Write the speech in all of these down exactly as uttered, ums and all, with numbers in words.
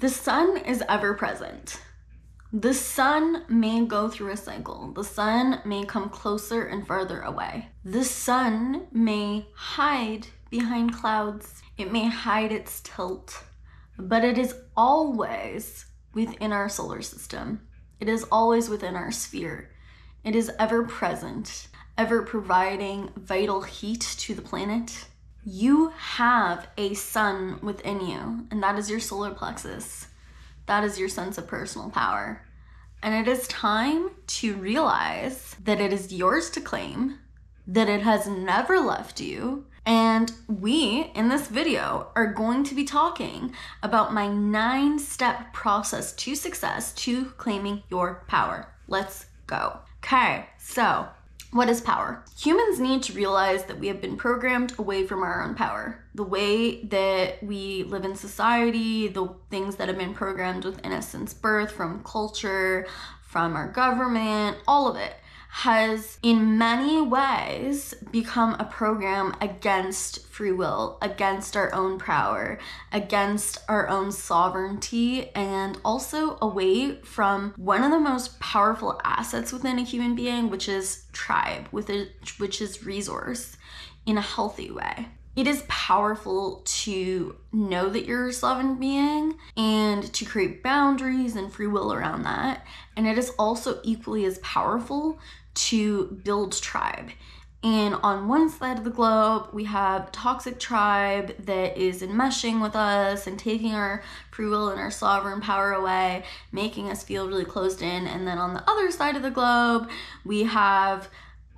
The sun is ever present. The sun may go through a cycle. The sun may come closer and farther away. The sun may hide behind clouds. It may hide its tilt, but it is always within our solar system. It is always within our sphere. It is ever present, ever providing vital heat to the planet. You have a sun within you, and that is your solar plexus. That is your sense of personal power. And it is time to realize that it is yours to claim, that it has never left you. And we, in this video, are going to be talking about my nine-step process to success to claiming your power. Let's go. Okay, so what is power? Humans need to realize that we have been programmed away from our own power. The way that we live in society, the things that have been programmed within us since birth, from culture, from our government, all of it has in many ways become a program against free will, against our own power, against our own sovereignty, and also away from one of the most powerful assets within a human being, which is tribe, which is resource in a healthy way. It is powerful to know that you're a sovereign being and to create boundaries and free will around that. And it is also equally as powerful to build tribe. And on one side of the globe, we have toxic tribe that is enmeshing with us and taking our free will and our sovereign power away, making us feel really closed in. And then on the other side of the globe, we have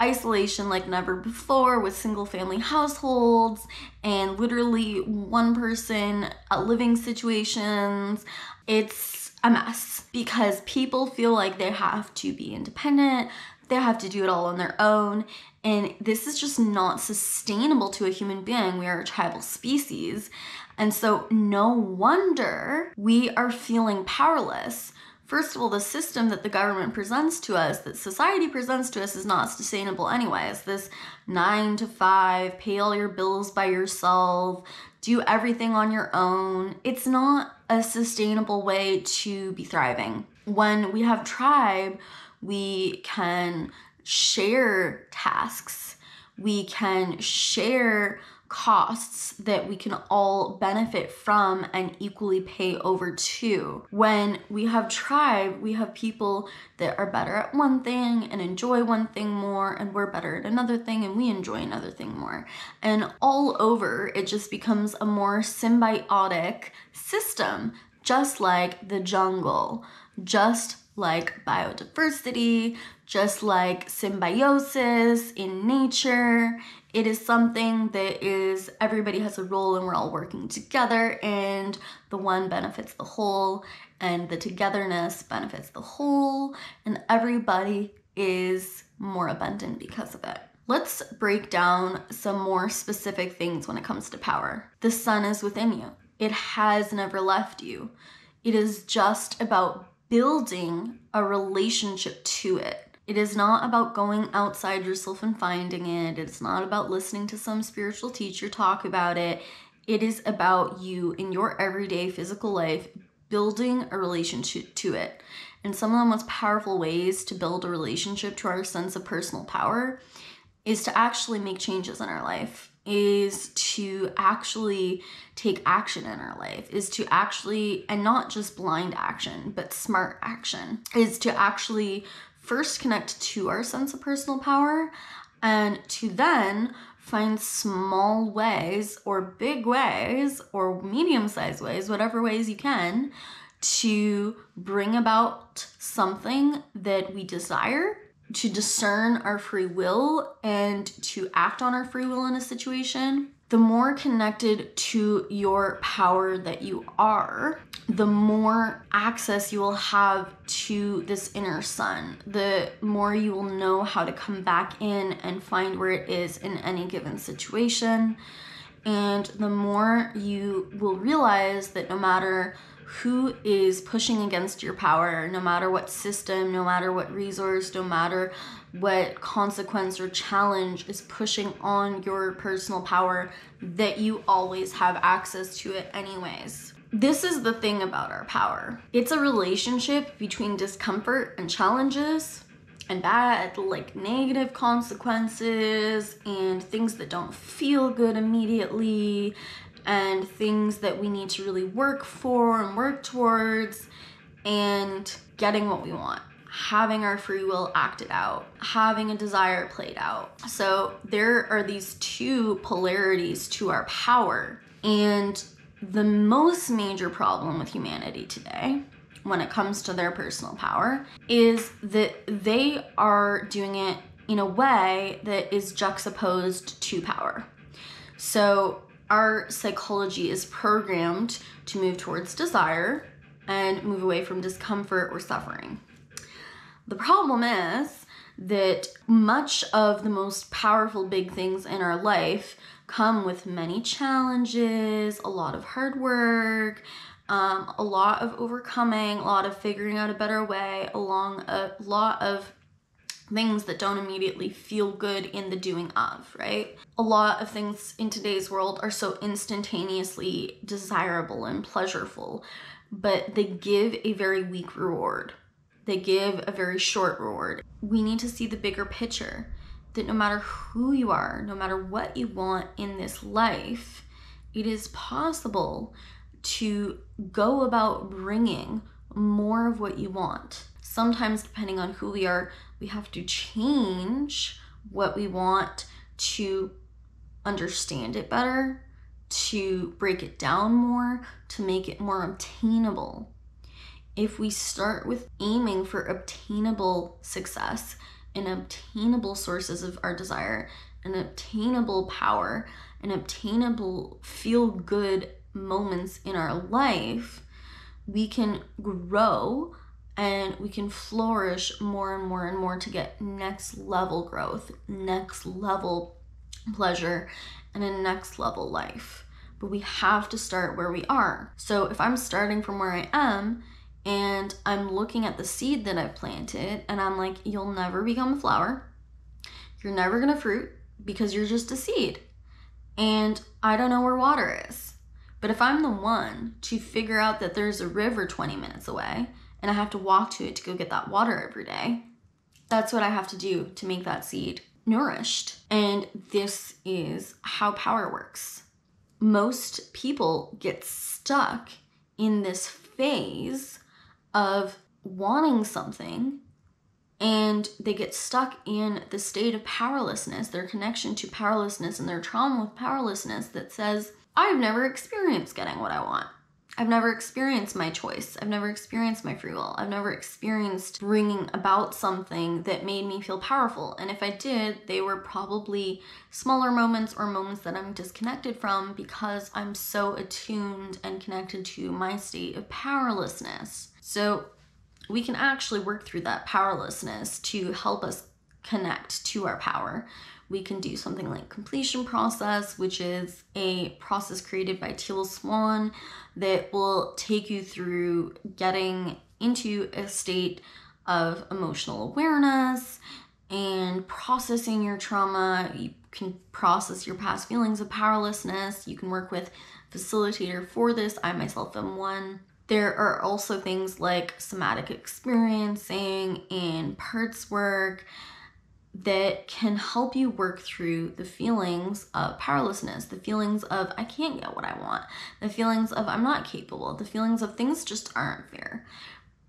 isolation like never before, with single family households and literally one person living situations. It's a mess because people feel like they have to be independent, they have to do it all on their own, and this is just not sustainable to a human being. We are a tribal species, and so no wonder we are feeling powerless. First of all, the system that the government presents to us, that society presents to us, is not sustainable anyways. This nine to five, pay all your bills by yourself, do everything on your own. It's not a sustainable way to be thriving. When we have tribe, we can share tasks. We can share costs that we can all benefit from and equally pay over to. When we have tribe, we have people that are better at one thing and enjoy one thing more, and we're better at another thing and we enjoy another thing more. And all over, it just becomes a more symbiotic system, just like the jungle, just like biodiversity, just like symbiosis in nature. It is something that is, everybody has a role and we're all working together, and the one benefits the whole, and the togetherness benefits the whole, and everybody is more abundant because of it. Let's break down some more specific things when it comes to power. The sun is within you. It has never left you. It is just about building a relationship to it. It is not about going outside yourself and finding it. It's not about listening to some spiritual teacher talk about it. It is about you in your everyday physical life building a relationship to it. And some of the most powerful ways to build a relationship to our sense of personal power is to actually make changes in our life, is to actually take action in our life, is to actually, and not just blind action, but smart action, is to actually first connect to our sense of personal power, and to then find small ways or big ways or medium-sized ways, whatever ways you can, to bring about something that we desire, to discern our free will and to act on our free will in a situation. The more connected to your power that you are, the more access you will have to this inner sun, the more you will know how to come back in and find where it is in any given situation. And the more you will realize that no matter who is pushing against your power, no matter what system, no matter what resource, no matter what consequence or challenge is pushing on your personal power, that you always have access to it anyways. This is the thing about our power. It's a relationship between discomfort and challenges and bad, like negative consequences and things that don't feel good immediately and things that we need to really work for and work towards, and getting what we want, having our free will acted out, having a desire played out. So there are these two polarities to our power. And the most major problem with humanity today, when it comes to their personal power, is that they are doing it in a way that is juxtaposed to power. So our psychology is programmed to move towards desire and move away from discomfort or suffering. The problem is that much of the most powerful big things in our life come with many challenges, a lot of hard work, um, a lot of overcoming, a lot of figuring out a better way, along a lot of things that don't immediately feel good in the doing of, right? A lot of things in today's world are so instantaneously desirable and pleasureful, but they give a very weak reward. They give a very short reward. We need to see the bigger picture, that no matter who you are, no matter what you want in this life, it is possible to go about bringing more of what you want. Sometimes, depending on who we are, we have to change what we want to understand it better, to break it down more, to make it more obtainable. If we start with aiming for obtainable success and obtainable sources of our desire and obtainable power and obtainable feel-good moments in our life, we can grow and we can flourish more and more and more to get next level growth, next level pleasure, and a next level life. But we have to start where we are. So if I'm starting from where I am, and I'm looking at the seed that I've planted and I'm like, you'll never become a flower. You're never gonna fruit because you're just a seed. And I don't know where water is. But if I'm the one to figure out that there's a river twenty minutes away and I have to walk to it to go get that water every day, that's what I have to do to make that seed nourished. And this is how power works. Most people get stuck in this phase of wanting something, and they get stuck in the state of powerlessness, their connection to powerlessness and their trauma with powerlessness that says, I've never experienced getting what I want. I've never experienced my choice. I've never experienced my free will. I've never experienced bringing about something that made me feel powerful. And if I did, they were probably smaller moments or moments that I'm disconnected from because I'm so attuned and connected to my state of powerlessness. So we can actually work through that powerlessness to help us connect to our power. We can do something like completion process, which is a process created by Teal Swan that will take you through getting into a state of emotional awareness and processing your trauma. You can process your past feelings of powerlessness. You can work with a facilitator for this. I myself am one. There are also things like somatic experiencing and parts work that can help you work through the feelings of powerlessness, the feelings of I can't get what I want, the feelings of I'm not capable, the feelings of things just aren't fair.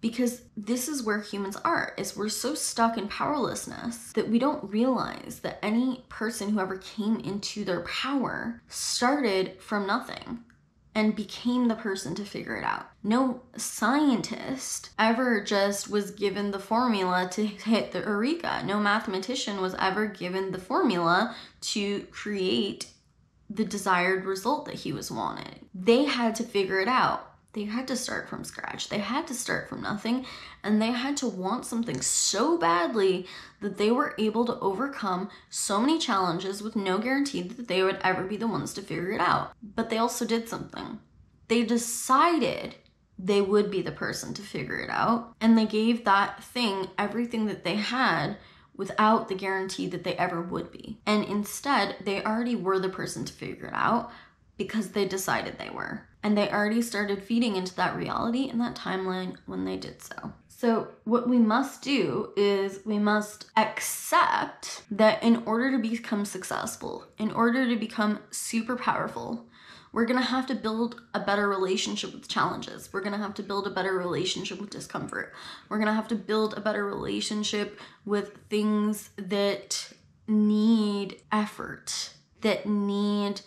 Because this is where humans are, is we're so stuck in powerlessness that we don't realize that any person who ever came into their power started from nothing and became the person to figure it out. No scientist ever just was given the formula to hit the eureka. No mathematician was ever given the formula to create the desired result that he was wanted. They had to figure it out. They had to start from scratch. They had to start from nothing, and they had to want something so badly that they were able to overcome so many challenges with no guarantee that they would ever be the ones to figure it out. But they also did something. They decided they would be the person to figure it out, and they gave that thing everything that they had without the guarantee that they ever would be. And instead, they already were the person to figure it out because they decided they were. and they already started feeding into that reality in that timeline when they did so. So what we must do is we must accept that in order to become successful, in order to become super powerful, we're gonna have to build a better relationship with challenges. We're gonna have to build a better relationship with discomfort. We're gonna have to build a better relationship with things that need effort, that need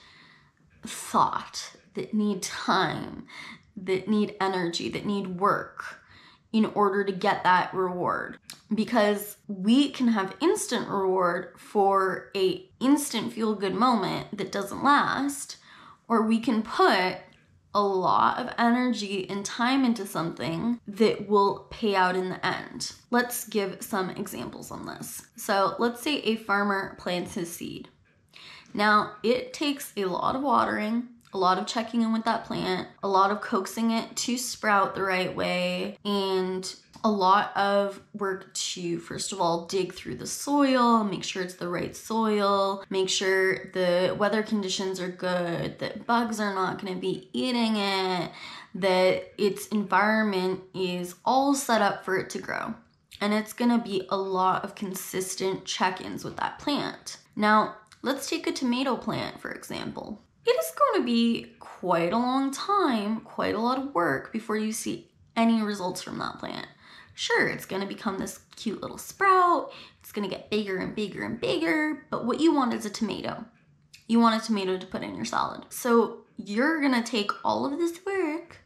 thought, that need time, that need energy, that need work in order to get that reward. Because we can have instant reward for an instant feel-good moment that doesn't last, or we can put a lot of energy and time into something that will pay out in the end. Let's give some examples on this. So let's say a farmer plants his seed. Now, it takes a lot of watering, a lot of checking in with that plant, a lot of coaxing it to sprout the right way, and a lot of work to, first of all, dig through the soil, make sure it's the right soil, make sure the weather conditions are good, that bugs are not going to be eating it, that its environment is all set up for it to grow. And it's going to be a lot of consistent check-ins with that plant. Now, let's take a tomato plant, for example. It is going to be quite a long time, quite a lot of work before you see any results from that plant. Sure, it's gonna become this cute little sprout, it's gonna get bigger and bigger and bigger, but what you want is a tomato. You want a tomato to put in your salad. So you're gonna take all of this work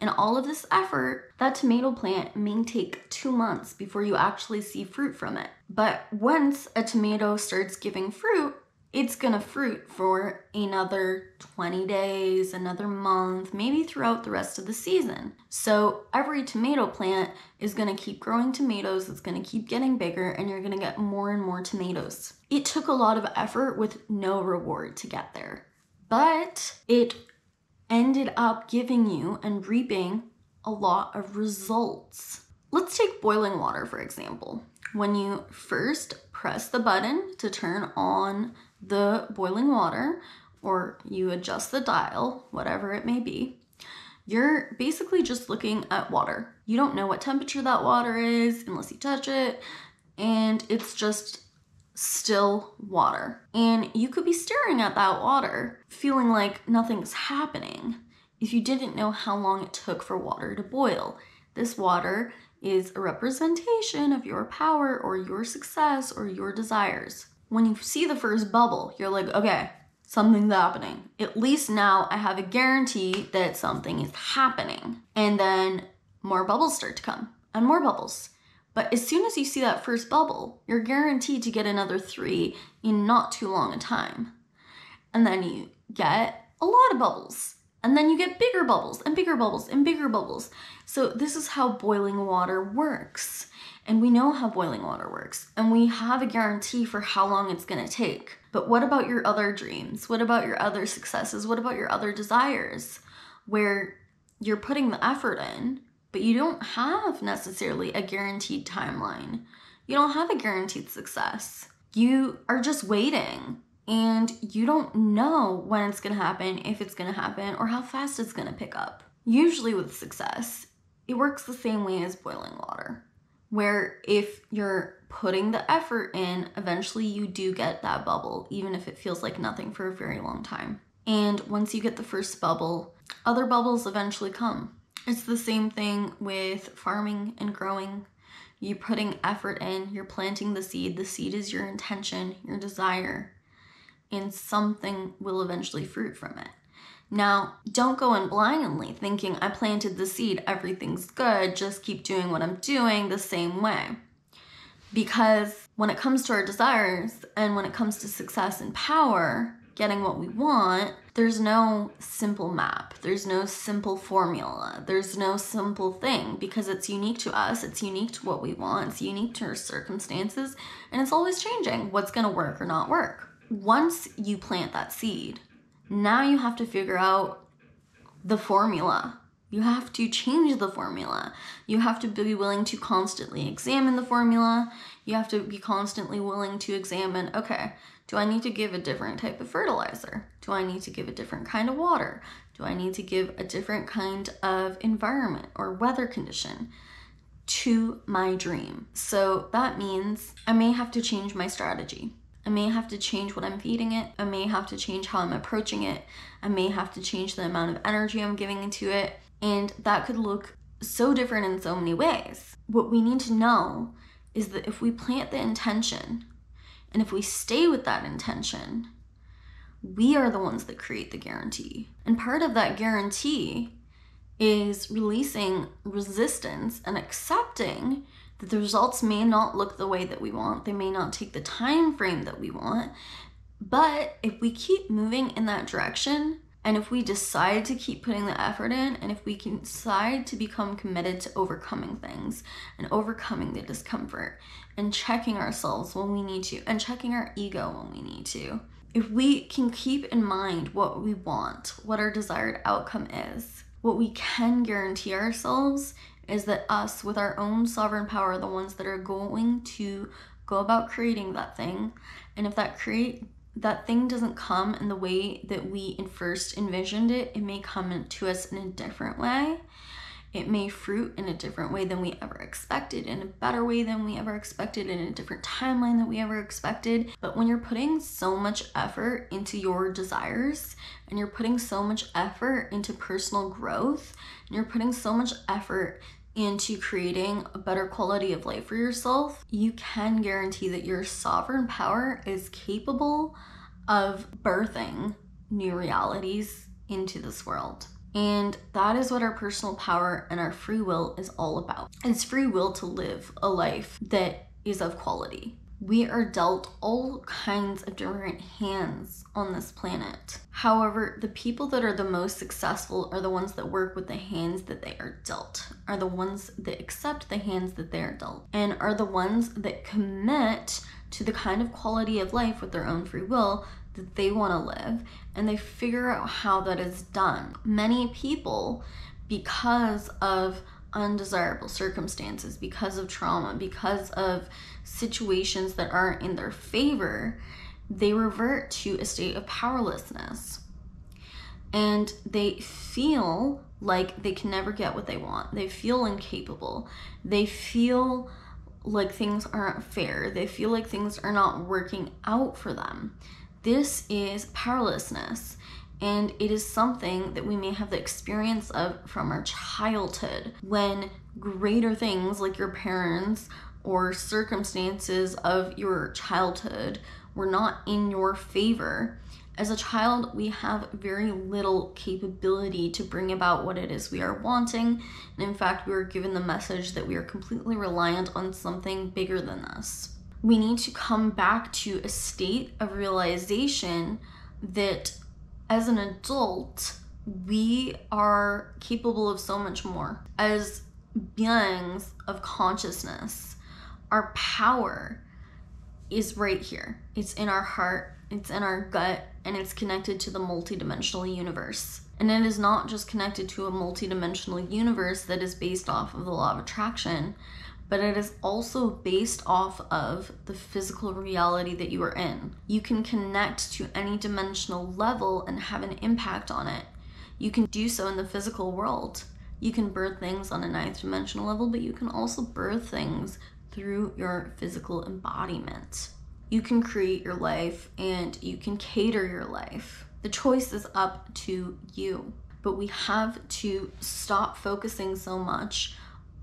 and all of this effort. That tomato plant may take two months before you actually see fruit from it. But once a tomato starts giving fruit, it's gonna fruit for another twenty days, another month, maybe throughout the rest of the season. So every tomato plant is gonna keep growing tomatoes, it's gonna keep getting bigger, and you're gonna get more and more tomatoes. It took a lot of effort with no reward to get there, but it ended up giving you and reaping a lot of results. Let's take boiling water, for example. When you first press the button to turn on the boiling water, or you adjust the dial, whatever it may be, you're basically just looking at water. You don't know what temperature that water is unless you touch it, and it's just still water. And you could be staring at that water, feeling like nothing's happening if you didn't know how long it took for water to boil. This water is a representation of your power or your success or your desires. When you see the first bubble, you're like, okay, something's happening. At least now I have a guarantee that something is happening. And then more bubbles start to come and more bubbles. But as soon as you see that first bubble, you're guaranteed to get another three in not too long a time. And then you get a lot of bubbles. And then you get bigger bubbles and bigger bubbles and bigger bubbles. So this is how boiling water works. And we know how boiling water works. And we have a guarantee for how long it's gonna take. But what about your other dreams? What about your other successes? What about your other desires? Where you're putting the effort in, but you don't have necessarily a guaranteed timeline. You don't have a guaranteed success. You are just waiting. And you don't know when it's gonna happen, if it's gonna happen, or how fast it's gonna pick up. Usually with success, it works the same way as boiling water, where if you're putting the effort in, eventually you do get that bubble, even if it feels like nothing for a very long time. And once you get the first bubble, other bubbles eventually come. It's the same thing with farming and growing. You're putting effort in, you're planting the seed. The seed is your intention, your desire, and something will eventually fruit from it. Now, don't go in blindly thinking, I planted the seed, everything's good, just keep doing what I'm doing the same way. Because when it comes to our desires and when it comes to success and power, getting what we want, there's no simple map, there's no simple formula, there's no simple thing, because it's unique to us, it's unique to what we want, it's unique to our circumstances, and it's always changing what's gonna work or not work. Once you plant that seed, now you have to figure out the formula. You have to change the formula. You have to be willing to constantly examine the formula. You have to be constantly willing to examine, okay, do I need to give a different type of fertilizer? Do I need to give a different kind of water? Do I need to give a different kind of environment or weather condition to my dream? So that means I may have to change my strategy. I may have to change what I'm feeding it. I may have to change how I'm approaching it. I may have to change the amount of energy I'm giving into it. And that could look so different in so many ways. What we need to know is that if we plant the intention and if we stay with that intention, we are the ones that create the guarantee. And part of that guarantee is releasing resistance and accepting that the results may not look the way that we want. They may not take the time frame that we want. But if we keep moving in that direction, and if we decide to keep putting the effort in, and if we can decide to become committed to overcoming things and overcoming the discomfort and checking ourselves when we need to and checking our ego when we need to, if we can keep in mind what we want, what our desired outcome is, what we can guarantee ourselves is that us, with our own sovereign power, are the ones that are going to go about creating that thing. And if that create that thing doesn't come in the way that we first envisioned it, it may come to us in a different way. It may fruit in a different way than we ever expected, in a better way than we ever expected, in a different timeline than we ever expected. But when you're putting so much effort into your desires, and you're putting so much effort into personal growth, and you're putting so much effort into creating a better quality of life for yourself, you can guarantee that your sovereign power is capable of birthing new realities into this world. And that is what our personal power and our free will is all about. It's free will to live a life that is of quality. We are dealt all kinds of different hands on this planet. However, the people that are the most successful are the ones that work with the hands that they are dealt, are the ones that accept the hands that they are dealt, and are the ones that commit to the kind of quality of life with their own free will that they want to live, and they figure out how that is done. Many people, because of undesirable circumstances, because of trauma, because of situations that aren't in their favor, they revert to a state of powerlessness, and they feel like they can never get what they want. They feel incapable. They feel like things aren't fair. They feel like things are not working out for them. This is powerlessness, and it is something that we may have the experience of from our childhood, when greater things like your parents or circumstances of your childhood were not in your favor. As a child, we have very little capability to bring about what it is we are wanting, and in fact, we are given the message that we are completely reliant on something bigger than us. We need to come back to a state of realization that as an adult, we are capable of so much more. As beings of consciousness, our power is right here. It's in our heart, it's in our gut, and it's connected to the multidimensional universe. And it is not just connected to a multidimensional universe that is based off of the law of attraction, but it is also based off of the physical reality that you are in. You can connect to any dimensional level and have an impact on it. You can do so in the physical world. You can birth things on a ninth dimensional level, but you can also birth things through your physical embodiment. You can create your life and you can cater your life. The choice is up to you, but we have to stop focusing so much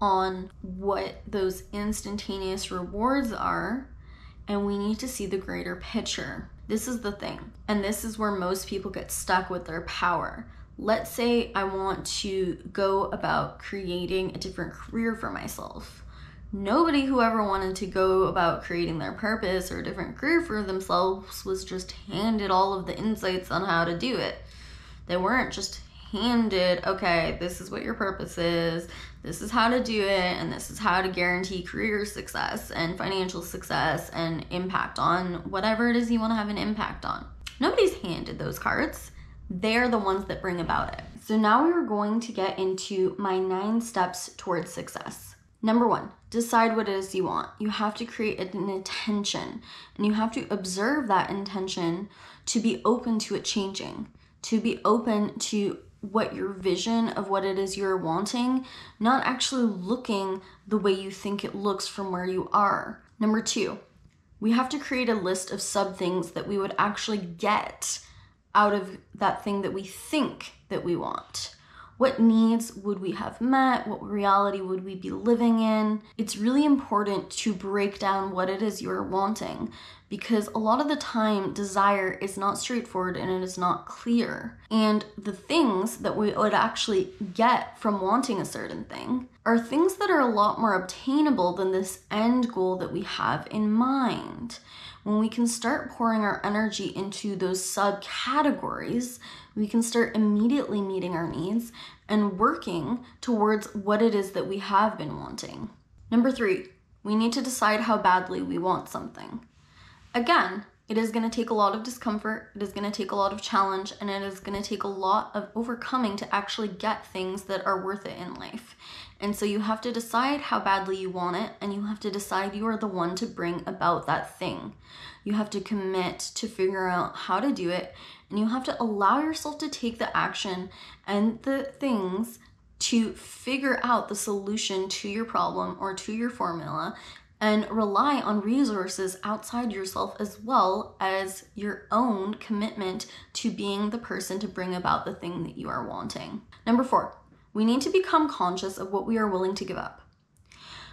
on what those instantaneous rewards are, and we need to see the greater picture. This is the thing, and this is where most people get stuck with their power. Let's say I want to go about creating a different career for myself. Nobody who ever wanted to go about creating their purpose or a different career for themselves was just handed all of the insights on how to do it. They weren't just handed, okay, this is what your purpose is, this is how to do it, and this is how to guarantee career success and financial success and impact on whatever it is you want to have an impact on. Nobody's handed those cards. They're the ones that bring about it. So now we are going to get into my nine steps towards success. Number one, decide what it is you want. You have to create an intention, and you have to observe that intention to be open to it changing, to be open to what your vision of what it is you're wanting, not actually looking the way you think it looks from where you are. Number two, we have to create a list of sub things that we would actually get out of that thing that we think that we want. What needs would we have met? What reality would we be living in? It's really important to break down what it is you're wanting, because a lot of the time desire is not straightforward and it is not clear. And the things that we would actually get from wanting a certain thing are things that are a lot more obtainable than this end goal that we have in mind. When we can start pouring our energy into those subcategories, we can start immediately meeting our needs and working towards what it is that we have been wanting. Number three, we need to decide how badly we want something. Again, it is going to take a lot of discomfort, it is going to take a lot of challenge, and it is going to take a lot of overcoming to actually get things that are worth it in life. And so you have to decide how badly you want it, and you have to decide you are the one to bring about that thing. You have to commit to figure out how to do it, and you have to allow yourself to take the action and the things to figure out the solution to your problem or to your formula, and rely on resources outside yourself as well as your own commitment to being the person to bring about the thing that you are wanting. Number four, we need to become conscious of what we are willing to give up.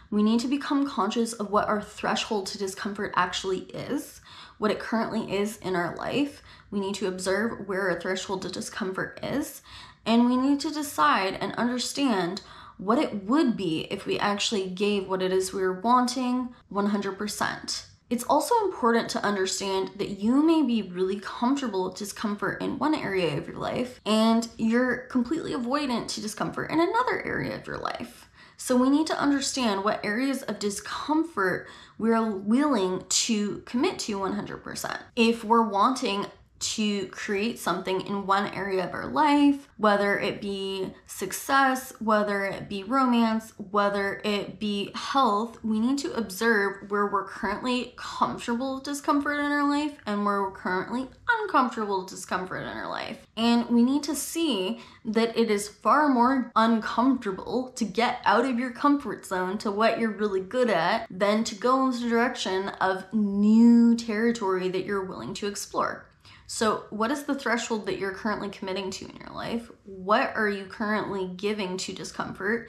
We need to become conscious of what our threshold to discomfort actually is, what it currently is in our life. We need to observe where our threshold to discomfort is, and we need to decide and understand what it would be if we actually gave what it is we were wanting one hundred percent. It's also important to understand that you may be really comfortable with discomfort in one area of your life, and you're completely avoidant to discomfort in another area of your life. So we need to understand what areas of discomfort we're willing to commit to one hundred percent. If we're wanting to create something in one area of our life, whether it be success, whether it be romance, whether it be health, we need to observe where we're currently comfortable with discomfort in our life and where we're currently uncomfortable with discomfort in our life. And we need to see that it is far more uncomfortable to get out of your comfort zone to what you're really good at than to go in the direction of new territory that you're willing to explore. So what is the threshold that you're currently committing to in your life? What are you currently giving to discomfort?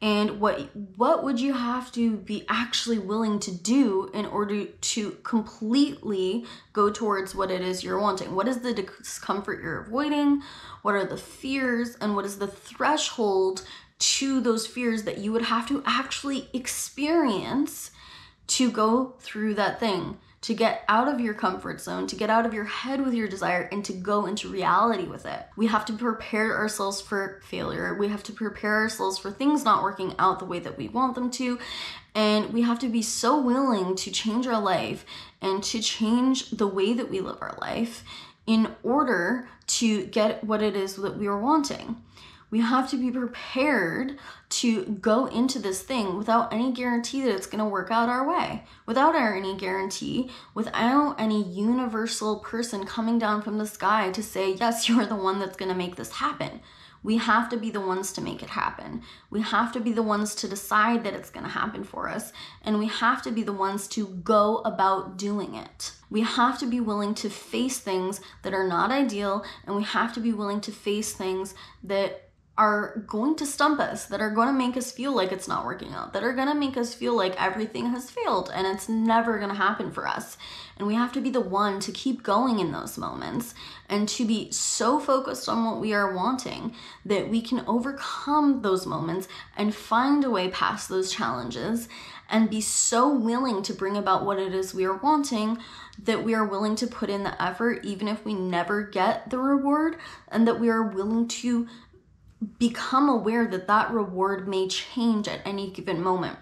And what what would you have to be actually willing to do in order to completely go towards what it is you're wanting? What is the discomfort you're avoiding? What are the fears? And what is the threshold to those fears that you would have to actually experience to go through that thing, to get out of your comfort zone, to get out of your head with your desire, and to go into reality with it? We have to prepare ourselves for failure. We have to prepare ourselves for things not working out the way that we want them to. And we have to be so willing to change our life and to change the way that we live our life in order to get what it is that we are wanting. We have to be prepared to go into this thing without any guarantee that it's going to work out our way, without any guarantee, without any universal person coming down from the sky to say, yes, you're the one that's going to make this happen. We have to be the ones to make it happen. We have to be the ones to decide that it's going to happen for us. And we have to be the ones to go about doing it. We have to be willing to face things that are not ideal. And we have to be willing to face things that are going to stump us, that are going to make us feel like it's not working out, that are going to make us feel like everything has failed and it's never going to happen for us. And we have to be the one to keep going in those moments and to be so focused on what we are wanting that we can overcome those moments and find a way past those challenges and be so willing to bring about what it is we are wanting that we are willing to put in the effort even if we never get the reward, and that we are willing to become aware that that reward may change at any given moment.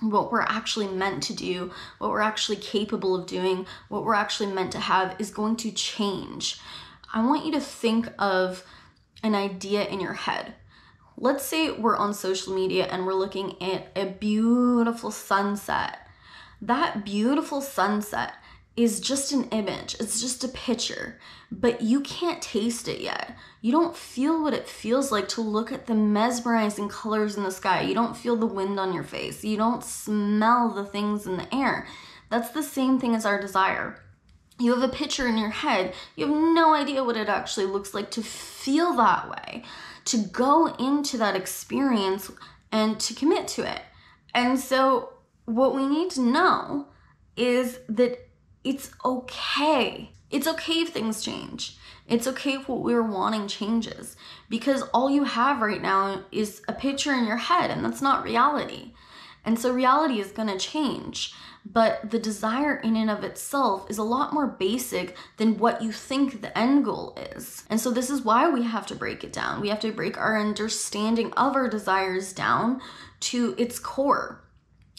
What we're actually meant to do, what we're actually capable of doing, what we're actually meant to have is going to change. I want you to think of an idea in your head. Let's say we're on social media and we're looking at a beautiful sunset. That beautiful sunset is just an image. It's just a picture, but you can't taste it yet. You don't feel what it feels like to look at the mesmerizing colors in the sky. You don't feel the wind on your face. You don't smell the things in the air. That's the same thing as our desire. You have a picture in your head. You have no idea what it actually looks like to feel that way, to go into that experience and to commit to it. And so what we need to know is that it's okay. It's okay if things change. It's okay if what we're wanting changes, because all you have right now is a picture in your head, and that's not reality. And so reality is gonna change, but the desire in and of itself is a lot more basic than what you think the end goal is. And so this is why we have to break it down. We have to break our understanding of our desires down to its core.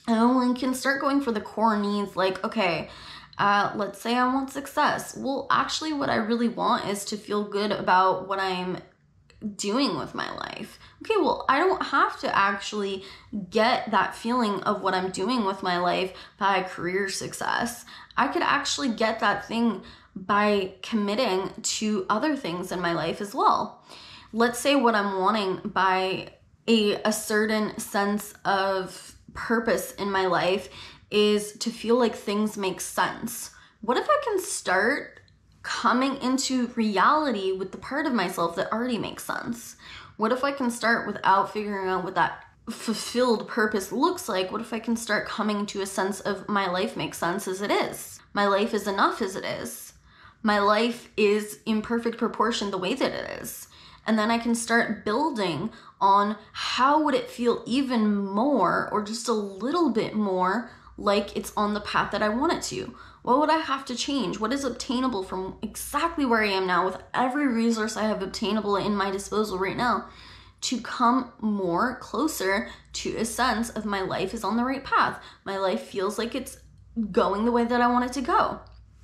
And then we can start going for the core needs, like, okay, Uh, let's say I want success. Well, actually what I really want is to feel good about what I'm doing with my life. Okay, well, I don't have to actually get that feeling of what I'm doing with my life by career success. I could actually get that thing by committing to other things in my life as well. Let's say what I'm wanting by a, a certain sense of purpose in my life is to feel like things make sense. What if I can start coming into reality with the part of myself that already makes sense? What if I can start without figuring out what that fulfilled purpose looks like? What if I can start coming to a sense of my life makes sense as it is? My life is enough as it is. My life is in perfect proportion the way that it is. And then I can start building on how would it feel even more, or just a little bit more, like it's on the path that I want it to. What would I have to change? What is obtainable from exactly where I am now, with every resource I have obtainable in my disposal right now, to come more closer to a sense of my life is on the right path. My life feels like it's going the way that I want it to go.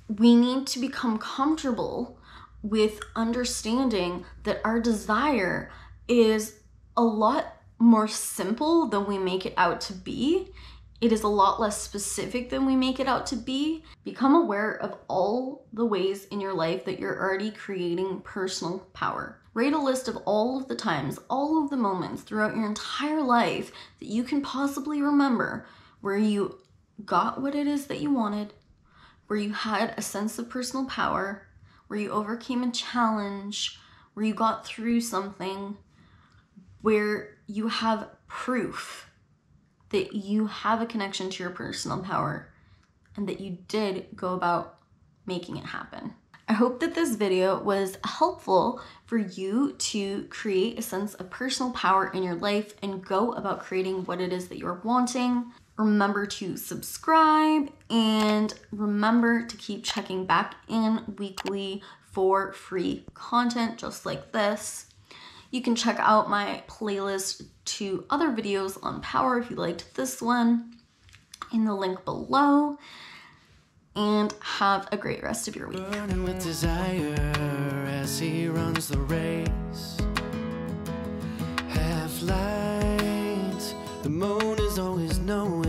We need to become comfortable with understanding that our desire is a lot more simple than we make it out to be. It is a lot less specific than we make it out to be. Become aware of all the ways in your life that you're already creating personal power. Write a list of all of the times, all of the moments throughout your entire life that you can possibly remember where you got what it is that you wanted, where you had a sense of personal power, where you overcame a challenge, where you got through something, where you have proof that you have a connection to your personal power and that you did go about making it happen. I hope that this video was helpful for you to create a sense of personal power in your life and go about creating what it is that you're wanting. Remember to subscribe, and remember to keep checking back in weekly for free content just like this. You can check out my playlist to other videos on power if you liked this one in the link below, and have a great rest of your week. Burning with desire as he runs the race. Half light, the moon is always knowing.